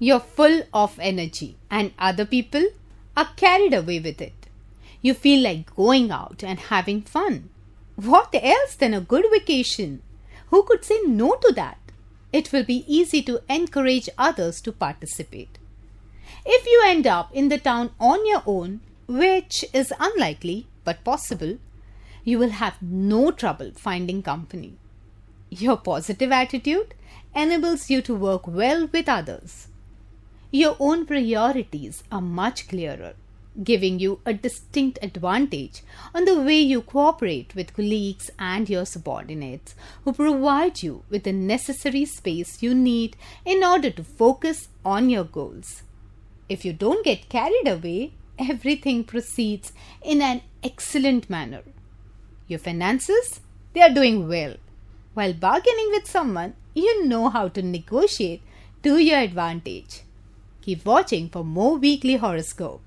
You're full of energy and other people are carried away with it. You feel like going out and having fun. What else than a good vacation? Who could say no to that? It will be easy to encourage others to participate. If you end up in the town on your own, which is unlikely but possible, you will have no trouble finding company. Your positive attitude enables you to work well with others. Your own priorities are much clearer, giving you a distinct advantage on the way you cooperate with colleagues and your subordinates, who provide you with the necessary space you need in order to focus on your goals. If you don't get carried away, everything proceeds in an excellent manner. Your finances, they are doing well. While bargaining with someone, you know how to negotiate to your advantage. Keep watching for more weekly horoscope.